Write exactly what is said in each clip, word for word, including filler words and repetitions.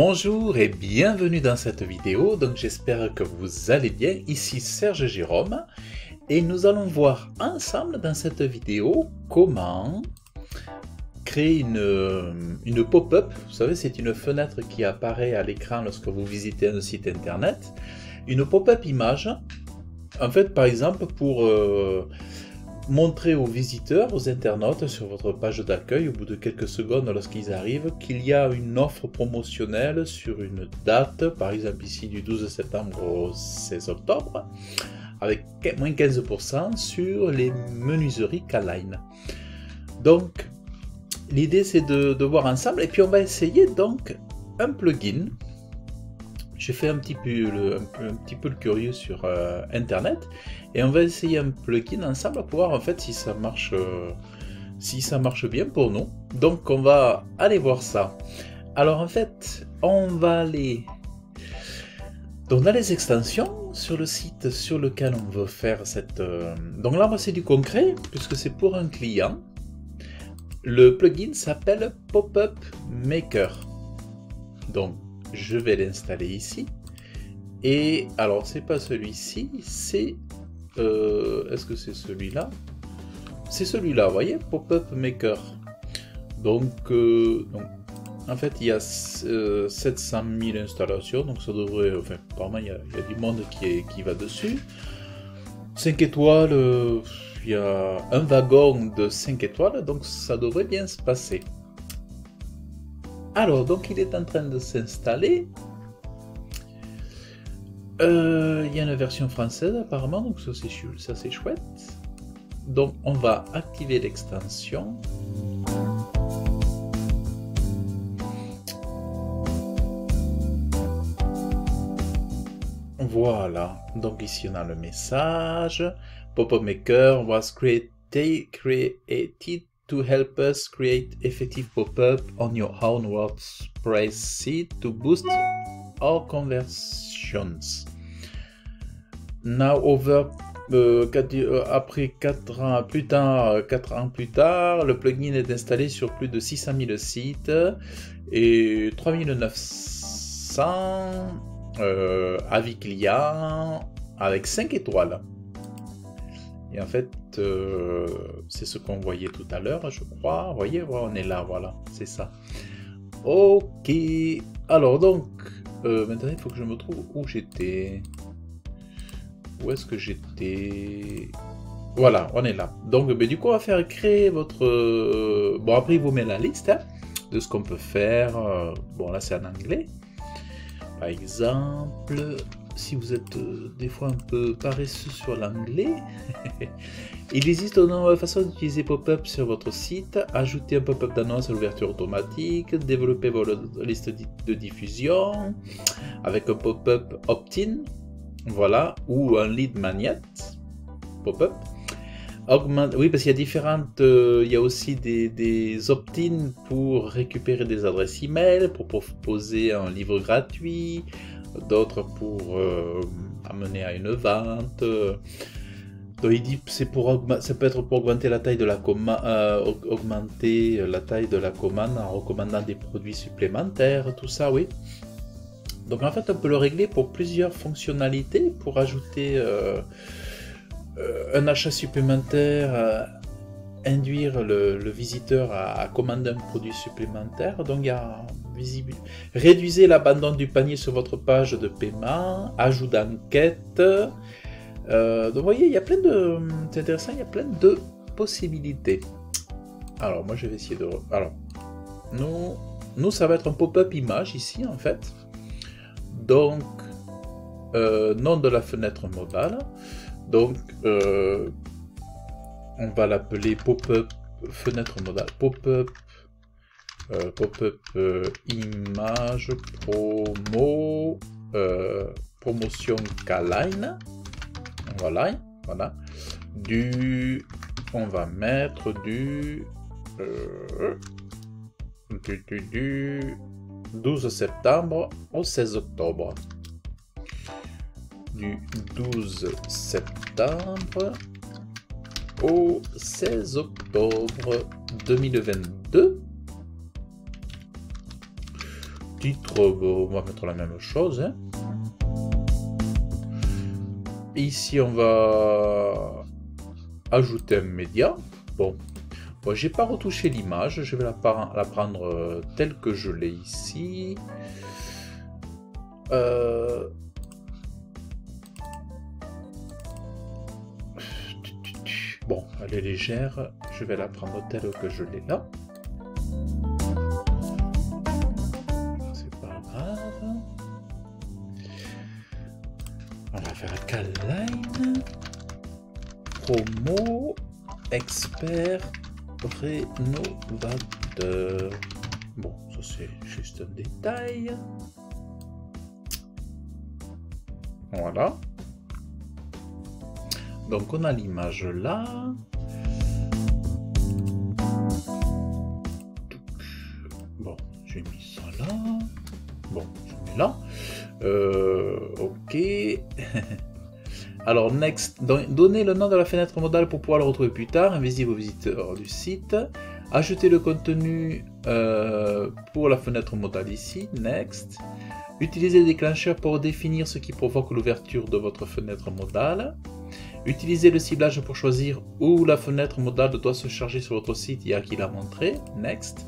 Bonjour et bienvenue dans cette vidéo, donc j'espère que vous allez bien, ici Serge-Jérôme et nous allons voir ensemble dans cette vidéo comment créer une, une pop-up, vous savez c'est une fenêtre qui apparaît à l'écran lorsque vous visitez un site internet, une pop-up image, en fait par exemple pour euh, montrer aux visiteurs, aux internautes sur votre page d'accueil au bout de quelques secondes lorsqu'ils arrivent qu'il y a une offre promotionnelle sur une date, par exemple ici du douze septembre au seize octobre avec moins quinze pour cent sur les menuiseries K-Line. Donc l'idée c'est de, de voir ensemble et puis on va essayer donc un plugin. J'ai fait un petit peu le, un peu, un petit peu le curieux sur euh, internet et on va essayer un plugin ensemble pour voir en fait si ça marche, euh, si ça marche bien pour nous. Donc on va aller voir ça. Alors en fait on va aller donc dans les extensions sur le site sur lequel on veut faire cette. Euh... Donc là c'est du concret puisque c'est pour un client. Le plugin s'appelle Pop-up Maker. Donc je vais l'installer ici et alors c'est pas celui-ci, c'est euh, est-ce que c'est celui-là? C'est celui-là, vous voyez, Pop-up Maker. Donc, euh, donc en fait il y a euh, sept cent mille installations, donc ça devrait, enfin apparemment il y a, il y a du monde qui, est, qui va dessus. cinq étoiles, euh, il y a un wagon de cinq étoiles, donc ça devrait bien se passer. Alors, donc il est en train de s'installer. Euh, il y a une version française apparemment, donc ça c'est chou- ça c'est chouette. Donc on va activer l'extension. Voilà, donc ici on a le message. Pop-up Maker was created, created to help us create effective pop-up on your own WordPress site to boost our conversions. Now over euh, quatre, euh, après quatre ans plus tard, quatre ans plus tard, le plugin est installé sur plus de six cent mille sites et trois mille neuf cents euh, avis clients avec cinq étoiles. Et en fait, euh, c'est ce qu'on voyait tout à l'heure, je crois. Vous voyez, on est là, voilà, c'est ça. Ok, alors donc, euh, maintenant il faut que je me trouve où j'étais. Où est-ce que j'étais? Voilà, on est là. Donc, mais du coup, on va faire créer votre... Bon, après, il vous met la liste hein, de ce qu'on peut faire. Bon, là, c'est en anglais. Par exemple... Si vous êtes euh, des fois un peu paresseux sur l'anglais, il existe de nombreuses façons d'utiliser pop-up sur votre site. Ajouter un pop-up d'annonce à l'ouverture automatique, développer votre liste de diffusion avec un pop-up opt-in, voilà, ou un lead magnet pop-up. Oui, parce qu'il y a différentes, euh, il y a aussi des, des opt-in pour récupérer des adresses email, pour proposer un livre gratuit. D'autres pour euh, amener à une vente. Donc il dit c'est pour ça peut être pour augmenter la taille de la commande, euh, augmenter la taille de la commande en recommandant des produits supplémentaires, tout ça, oui. Donc en fait on peut le régler pour plusieurs fonctionnalités, pour ajouter euh, un achat supplémentaire, euh, induire le, le visiteur à, à commander un produit supplémentaire. Donc il y a visible. Réduisez l'abandon du panier sur votre page de paiement, ajout d'enquête. Euh, donc vous voyez, il y a plein de... C'est intéressant, il y a plein de possibilités. Alors moi je vais essayer de... Alors, nous, nous ça va être un pop-up image ici en fait. Donc, euh, nom de la fenêtre mobile. Donc, euh, on va l'appeler pop-up fenêtre mobile. Pop-up... Euh, pop-up euh, image promo euh, promotion K-Line, voilà, voilà du on va mettre du, euh, du, du, du douze septembre au seize octobre, du douze septembre au seize octobre deux mille vingt-deux. titre, on va mettre la même chose. Et ici, on va ajouter un média. Bon, bon j'ai pas retouché l'image, je vais la, la prendre telle que je l'ai ici. Euh... Bon, elle est légère, je vais la prendre telle que je l'ai là. C'est pas grave. On va faire K-Line, promo, expert, rénovateur. Bon, ça c'est juste un détail. Voilà. Donc on a l'image là. Bon, j'ai mis ça là. Bon, je mets là. Euh, ok. Alors, next. Donnez le nom de la fenêtre modale pour pouvoir le retrouver plus tard. Invisible aux visiteurs du site. Ajoutez le contenu euh, pour la fenêtre modale ici. Next. Utilisez le déclencheur pour définir ce qui provoque l'ouverture de votre fenêtre modale. Utilisez le ciblage pour choisir où la fenêtre modale doit se charger sur votre site et à qui la montrer. Next.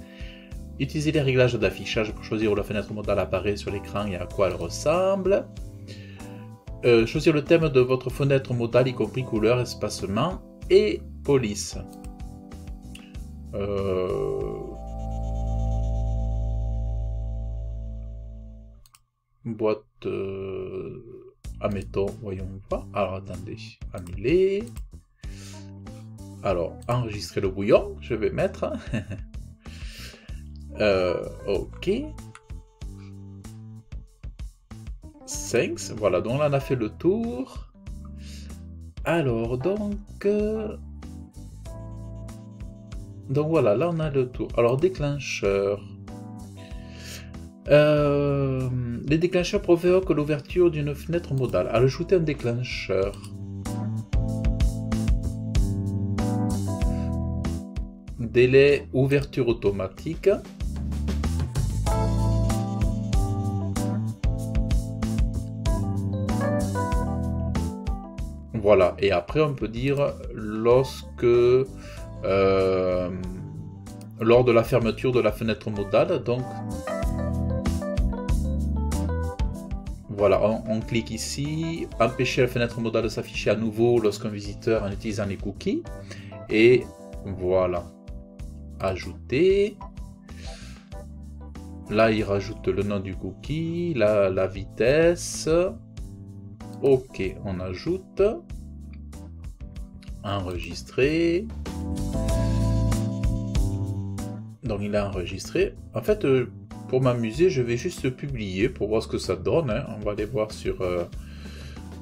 Utilisez les réglages d'affichage pour choisir où la fenêtre modale apparaît sur l'écran et à quoi elle ressemble. Euh, choisir le thème de votre fenêtre modale, y compris couleur, espacement et police. Euh... Boîte... Euh... Admettons, voyons pas. Alors attendez, annuler. Alors, enregistrer le bouillon, je vais mettre. euh, ok. Thanks. Voilà, donc là on a fait le tour. Alors, donc. Euh... Donc voilà, là on a le tour. Alors, déclencheur. Euh, les déclencheurs provoquent l'ouverture d'une fenêtre modale. Alors, ajouter un déclencheur. Délai ouverture automatique. Voilà. Et après, on peut dire lorsque... Euh, lors de la fermeture de la fenêtre modale. Donc... Voilà, on, on clique ici, empêcher la fenêtre modale de s'afficher à nouveau lorsqu'un visiteur en utilisant les cookies. Et voilà, ajouter. Là, il rajoute le nom du cookie, la, la vitesse. Ok, on ajoute. Enregistrer. Donc, il a enregistré. En fait... Euh, Pour m'amuser, je vais juste publier pour voir ce que ça donne. Hein. On va aller voir sur, euh,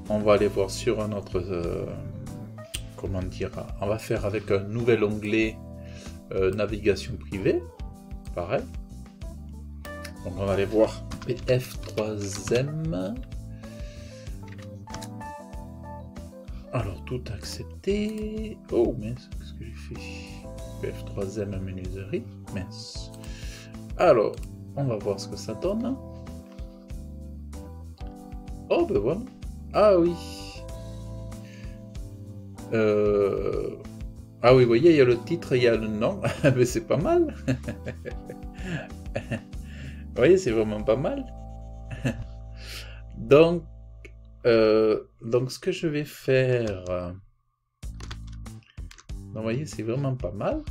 on va aller voir sur un autre, euh, comment dire, on va faire avec un nouvel onglet euh, navigation privée, pareil. Donc on va aller voir F trois M. Alors tout accepté. Oh mince, qu'est-ce que j'ai fait? F trois M menuiserie, mince. Alors. On va voir ce que ça donne. Oh ben voilà. Ah oui. Euh... Ah oui, vous voyez, il y a le titre, il y a le nom. Mais c'est pas mal. Vous voyez, c'est vraiment pas mal. donc, euh... donc, ce que je vais faire... Donc, vous voyez, c'est vraiment pas mal.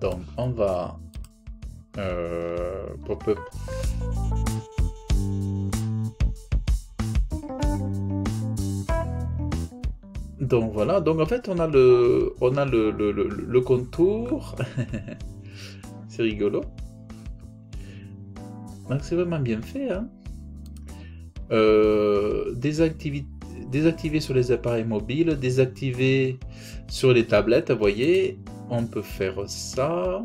Donc on va euh, pop-up. Donc voilà, donc en fait on a le on a le, le, le, le contour. C'est rigolo. Donc c'est vraiment bien fait. Hein. Euh, désactiver, désactiver sur les appareils mobiles, désactiver sur les tablettes, vous voyez. On peut faire ça.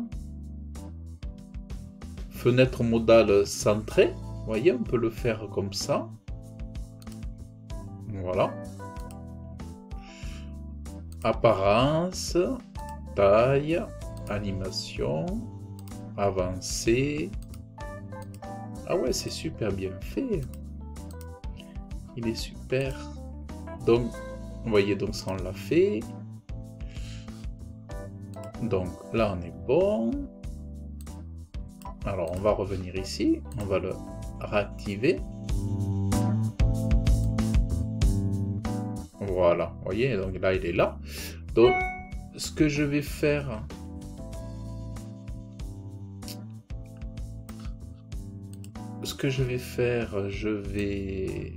Fenêtre modale centrée. Vous voyez, on peut le faire comme ça. Voilà. Apparence, taille, animation. avancer. Ah ouais, c'est super bien fait. Il est super. Donc, vous voyez, donc ça on l'a fait. Donc là, on est bon. Alors, on va revenir ici. On va le réactiver. Voilà, vous voyez, donc là, il est là. Donc, ce que je vais faire... Ce que je vais faire, je vais...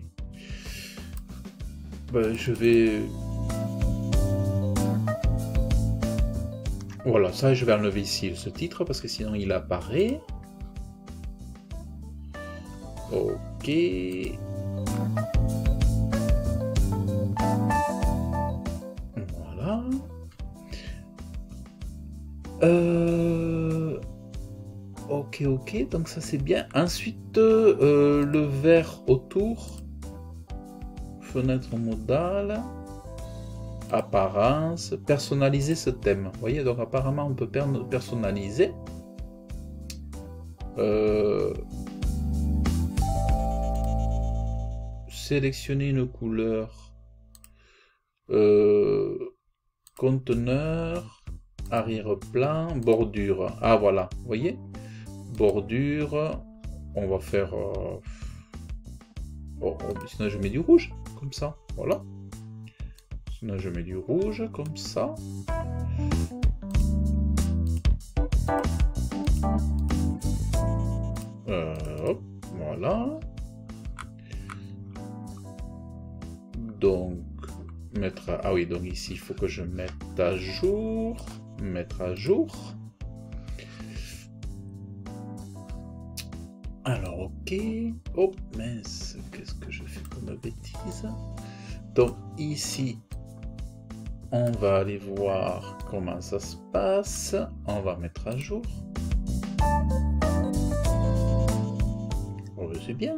Ben, je vais... Voilà, ça, je vais enlever ici ce titre, parce que sinon, il apparaît. Ok... Euh, ok, ok, donc ça c'est bien. Ensuite, euh, le vert autour, fenêtre modale, apparence, personnaliser ce thème. Vous voyez, donc apparemment on peut personnaliser. Euh, sélectionner une couleur. Euh, conteneur. Arrière-plan, bordure. Ah voilà, vous voyez, bordure, on va faire... Euh... Oh, sinon je mets du rouge, comme ça, voilà. Sinon je mets du rouge, comme ça. Euh, hop, voilà. Donc, mettre... Ah oui, donc ici, il faut que je mette à jour... mettre à jour. Alors ok, oh mince, qu'est-ce que je fais comme bêtise. Donc ici on va aller voir comment ça se passe, on va mettre à jour. Oh, c'est bien,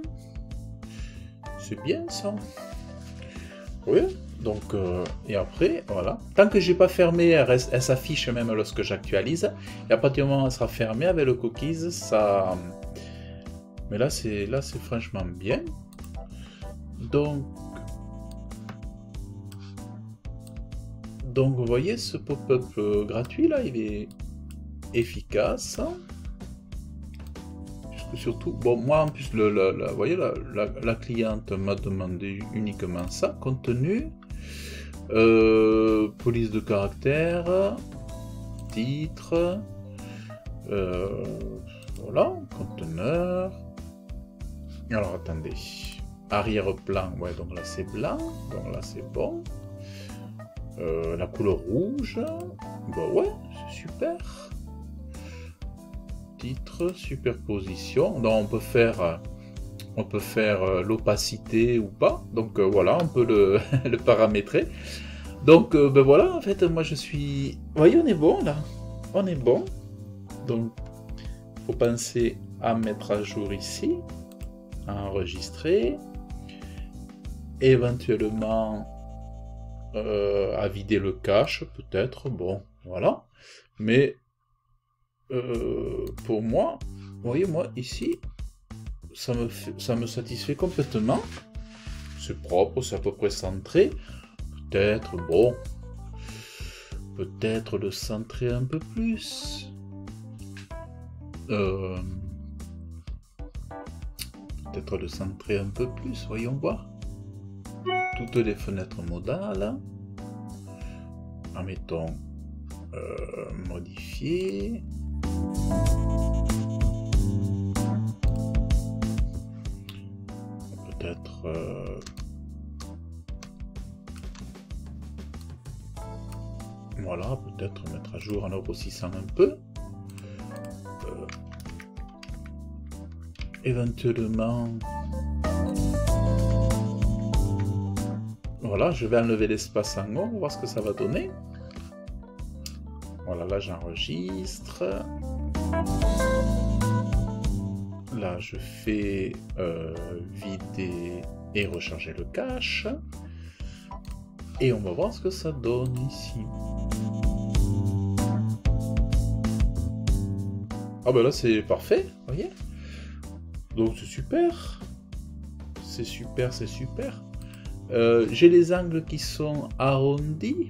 c'est bien ça. Oui. Donc, euh, et après, voilà. Tant que je n'ai pas fermé, elle, elle s'affiche même lorsque j'actualise. Et à partir du moment où elle sera fermée avec le cookies, ça... Mais là, c'est là, c'est franchement bien. Donc... Donc, vous voyez, ce pop-up euh, gratuit, là, il est efficace. Surtout, bon, moi en plus, le, le, le, vous voyez, la, la, la cliente m'a demandé uniquement ça, contenu, euh, police de caractère, titre, euh, voilà, conteneur. Alors attendez, arrière-plan, ouais, donc là c'est blanc, donc là c'est bon, euh, la couleur rouge, bah ouais, c'est super. Titre, superposition, donc on peut faire on peut faire l'opacité ou pas, donc euh, voilà, on peut le, le paramétrer, donc euh, ben voilà, en fait moi je suis, vous voyez, on est bon là, on est bon. Donc faut penser à mettre à jour ici, à enregistrer, éventuellement euh, à vider le cache peut-être, bon voilà, mais Euh, pour moi, vous voyez, moi ici, ça me, fait, ça me satisfait complètement. C'est propre, c'est à peu près centré. Peut-être, bon, peut-être le centrer un peu plus. Euh, peut-être le centrer un peu plus, voyons voir. Toutes les fenêtres modales. En mettant euh, modifier. Peut-être euh... voilà, peut-être mettre à jour en grossissant un peu, euh... éventuellement voilà, je vais enlever l'espace en haut, voir ce que ça va donner. Voilà, là j'enregistre, là je fais euh, vider et recharger le cache, et on va voir ce que ça donne ici. Ah bah là c'est parfait, voyez. Donc c'est super. C'est super, c'est super. Euh, j'ai les angles qui sont arrondis.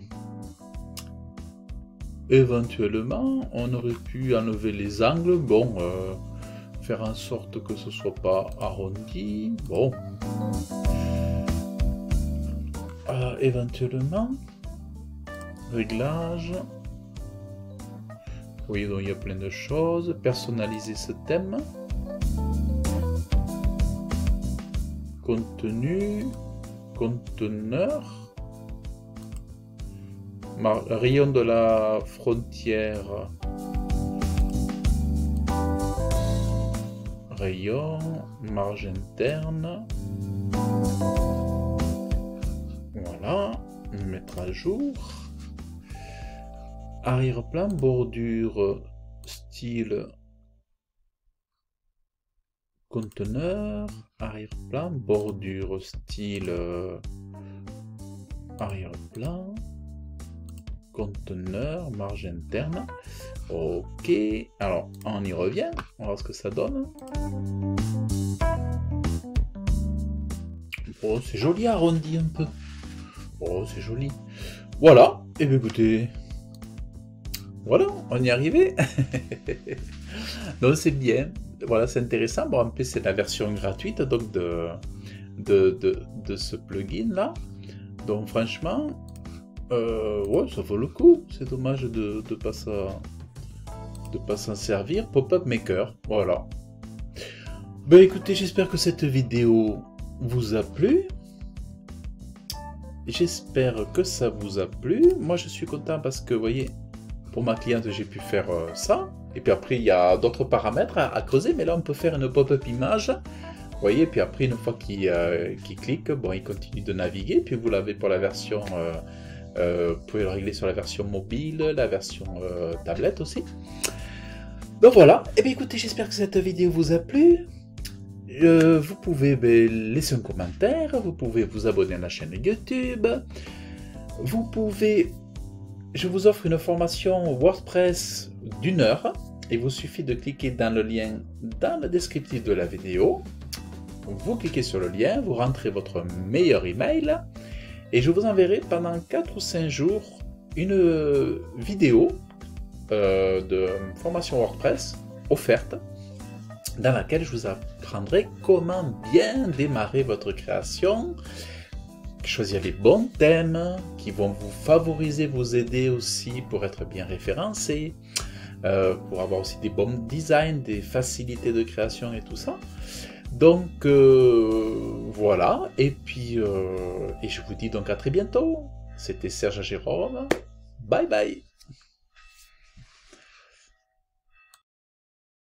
Éventuellement, on aurait pu enlever les angles. Bon, euh, faire en sorte que ce soit pas arrondi. Bon. Euh, éventuellement, réglage. Oui, donc il y a plein de choses. Personnaliser ce thème. Contenu. Conteneur. Mar- rayon de la frontière. Rayon. Marge interne. Voilà. Mettre à jour. Arrière-plan, bordure, style, conteneur, arrière-plan, bordure, style, arrière-plan, conteneur, marge interne. Ok, alors on y revient, on va voir ce que ça donne. Oh, c'est joli, arrondi un peu. Oh, c'est joli. Voilà, et eh bien écoutez... Voilà, on y est arrivé. Donc c'est bien. Voilà, c'est intéressant. Bon, en plus, c'est la version gratuite donc de, de, de, de ce plugin-là. Donc franchement, euh, ouais, ça vaut le coup. C'est dommage de ne pas s'en servir. Pop-up Maker, voilà. Ben écoutez, j'espère que cette vidéo vous a plu. J'espère que ça vous a plu. Moi, je suis content parce que, vous voyez... Pour ma cliente, j'ai pu faire ça. Et puis après, il y a d'autres paramètres à, à creuser. Mais là, on peut faire une pop-up image. Vous voyez, puis après, une fois qu'il euh, qu'il clique, bon, il continue de naviguer. Puis vous l'avez pour la version... Euh, euh, vous pouvez le régler sur la version mobile, la version euh, tablette aussi. Donc voilà. Et bien écoutez, j'espère que cette vidéo vous a plu. Euh, vous pouvez ben, laisser un commentaire. Vous pouvez vous abonner à la chaîne YouTube. Vous pouvez... Je vous offre une formation WordPress d'une heure. Il vous suffit de cliquer dans le lien dans le descriptif de la vidéo. Vous cliquez sur le lien, vous rentrez votre meilleur email et je vous enverrai pendant quatre ou cinq jours une vidéo euh, de formation WordPress offerte dans laquelle je vous apprendrai comment bien démarrer votre création. Choisir les bons thèmes qui vont vous favoriser, vous aider aussi pour être bien référencé, euh, pour avoir aussi des bons designs, des facilités de création et tout ça. Donc euh, voilà, et puis euh, et je vous dis donc à très bientôt. C'était Serge-Jérôme, bye bye.